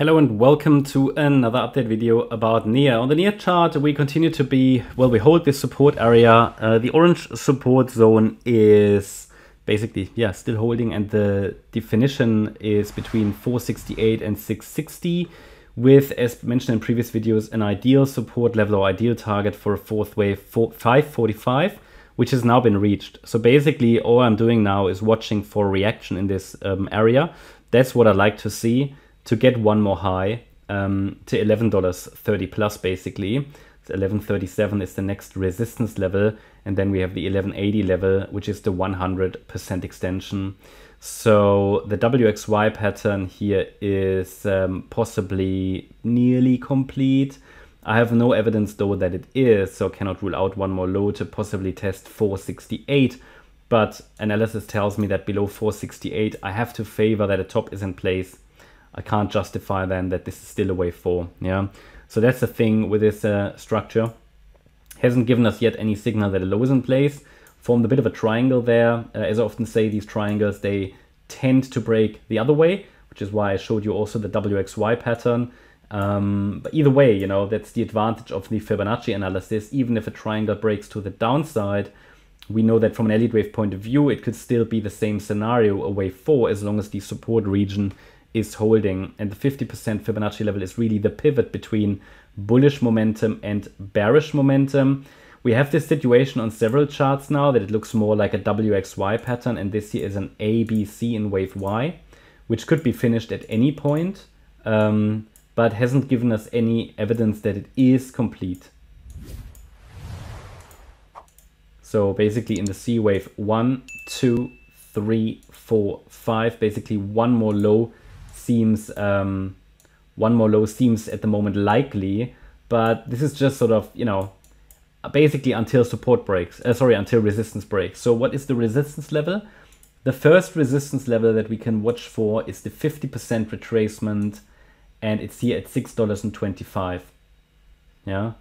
Hello and welcome to another update video about NEAR. On the NEAR chart, we continue to be, well, we hold this support area. The orange support zone is basically, yeah, still holding, and the definition is between 468 and 660 with, as mentioned in previous videos, an ideal support level or ideal target for a fourth wave, 545, which has now been reached. So basically, all I'm doing now is watching for reaction in this area. That's what I like to see, to get one more high to $11.30 plus, basically. So 11.37 is the next resistance level, and then we have the 11.80 level, which is the 100% extension. So the WXY pattern here is possibly nearly complete. I have no evidence though that it is, so cannot rule out one more low to possibly test 468. But analysis tells me that below 468, I have to favor that a top is in place. I can't justify then that this is still a wave 4, yeah? So that's the thing with this structure. Hasn't given us yet any signal that a low is in place. Formed a bit of a triangle there. As I often say, these triangles, they tend to break the other way, which is why I showed you also the WXY pattern. But either way, you know, that's the advantage of the Fibonacci analysis. Even if a triangle breaks to the downside, we know that from an Elliott wave point of view, it could still be the same scenario, a wave 4, as long as the support region is holding. And the 50% Fibonacci level is really the pivot between bullish momentum and bearish momentum. We have this situation on several charts now that it looks more like a WXY pattern, and this here is an ABC in wave Y, which could be finished at any point, but hasn't given us any evidence that it is complete. So basically in the C wave, 1, 2, 3, 4, 5, basically one more low seems at the moment likely, but this is just sort of, you know, basically until support breaks, until resistance breaks. So what is the resistance level? The first resistance level that we can watch for is the 50% retracement, and it's here at $6.25. Yeah,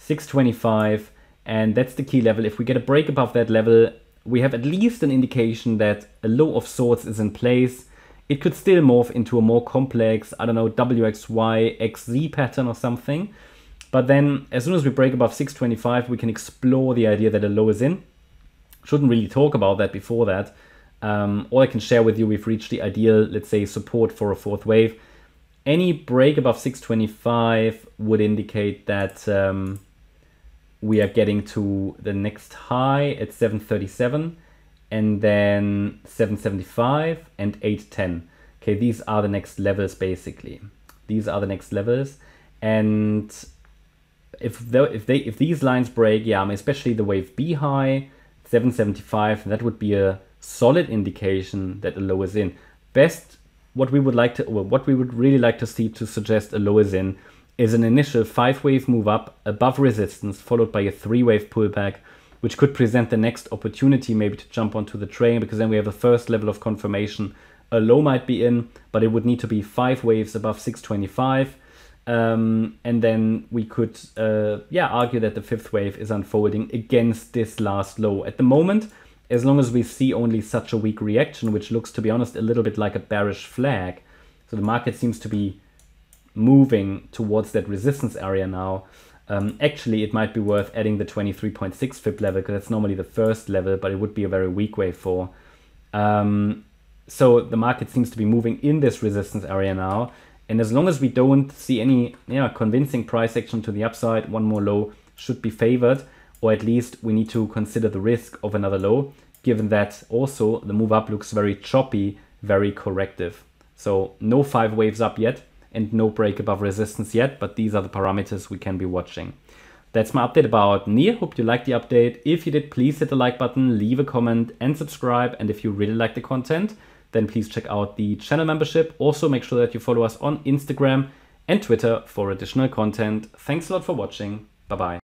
$6.25, and that's the key level. If we get a break above that level, we have at least an indication that a low of sorts is in place. It could still morph into a more complex, I don't know, WXY, XZ pattern or something. But then as soon as we break above 625, we can explore the idea that a low is in. Shouldn't really talk about that before that. All I can share with you, we've reached the ideal, let's say, support for a fourth wave. Any break above 625 would indicate that we are getting to the next high at 737, and then 775 and 810. Okay, these are the next levels, basically. These are the next levels, and if these lines break, yeah, I mean, especially the wave B high, 775, that would be a solid indication that a low is in. Best, what we would like to, well, what we would really like to see to suggest a low is in, is an initial 5-wave move up above resistance, followed by a 3-wave pullback, which could present the next opportunity maybe to jump onto the train, because then we have the first level of confirmation a low might be in, but it would need to be 5 waves above 625. And then we could yeah, argue that the 5th wave is unfolding against this last low. At the moment, as long as we see only such a weak reaction, which looks, to be honest, a little bit like a bearish flag, so the market seems to be moving towards that resistance area now. Actually, it might be worth adding the 23.6 Fib level, because that's normally the first level, but it would be a very weak wave 4. So the market seems to be moving in this resistance area now, and as long as we don't see any convincing price action to the upside, one more low should be favored, or at least we need to consider the risk of another low, given that also the move up looks very choppy, very corrective. So no 5 waves up yet, and no break above resistance yet, but these are the parameters we can be watching. That's my update about NEAR. Hope you liked the update. If you did, please hit the like button, leave a comment and subscribe. And if you really like the content, then please check out the channel membership. Also make sure that you follow us on Instagram and Twitter for additional content. Thanks a lot for watching. Bye-bye.